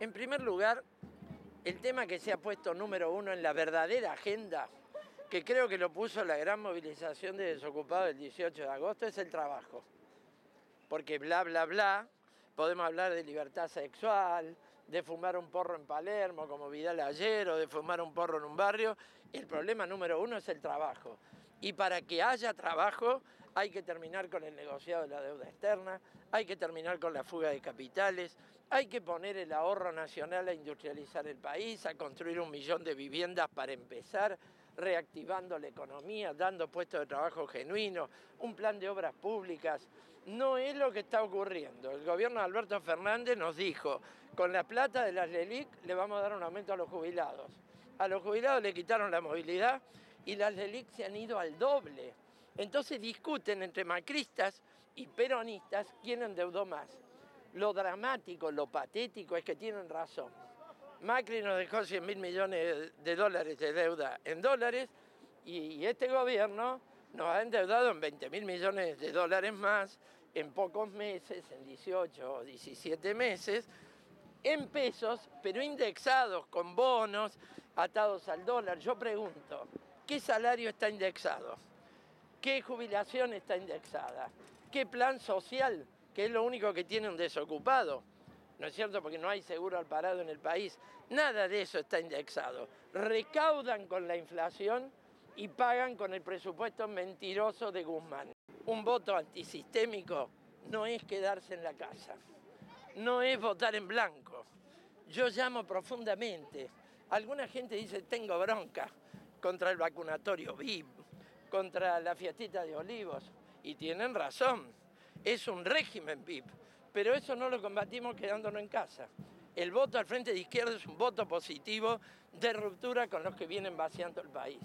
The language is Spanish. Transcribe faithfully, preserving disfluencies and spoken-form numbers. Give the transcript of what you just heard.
En primer lugar, el tema que se ha puesto número uno en la verdadera agenda, que creo que lo puso la gran movilización de desocupados del dieciocho de agosto, es el trabajo. Porque bla, bla, bla, podemos hablar de libertad sexual, de fumar un porro en Palermo, como Vidal ayer, o de fumar un porro en un barrio. El problema número uno es el trabajo. Y para que haya trabajo hay que terminar con el negociado de la deuda externa, hay que terminar con la fuga de capitales, hay que poner el ahorro nacional a industrializar el país, a construir un millón de viviendas para empezar, reactivando la economía, dando puestos de trabajo genuinos, un plan de obras públicas. No es lo que está ocurriendo. El gobierno de Alberto Fernández nos dijo, con la plata de las LELIC le vamos a dar un aumento a los jubilados. A los jubilados le quitaron la movilidad y las LELIC se han ido al doble. Entonces discuten entre macristas y peronistas quién endeudó más. Lo dramático, lo patético es que tienen razón. Macri nos dejó cien mil millones de dólares de deuda en dólares y este gobierno nos ha endeudado en veinte mil millones de dólares más en pocos meses, en dieciocho o diecisiete meses, en pesos, pero indexados con bonos, atados al dólar. Yo pregunto, ¿qué salario está indexado? ¿Qué jubilación está indexada? ¿Qué plan social? Que es lo único que tiene un desocupado. ¿No es cierto? Porque no hay seguro al parado en el país. Nada de eso está indexado. Recaudan con la inflación y pagan con el presupuesto mentiroso de Guzmán. Un voto antisistémico no es quedarse en la casa. No es votar en blanco. Yo llamo profundamente. Alguna gente dice, tengo bronca contra el vacunatorio V I P, contra la fiestita de olivos, y tienen razón, es un régimen V I P, pero eso no lo combatimos quedándonos en casa. El voto al Frente de Izquierda es un voto positivo de ruptura con los que vienen vaciando el país.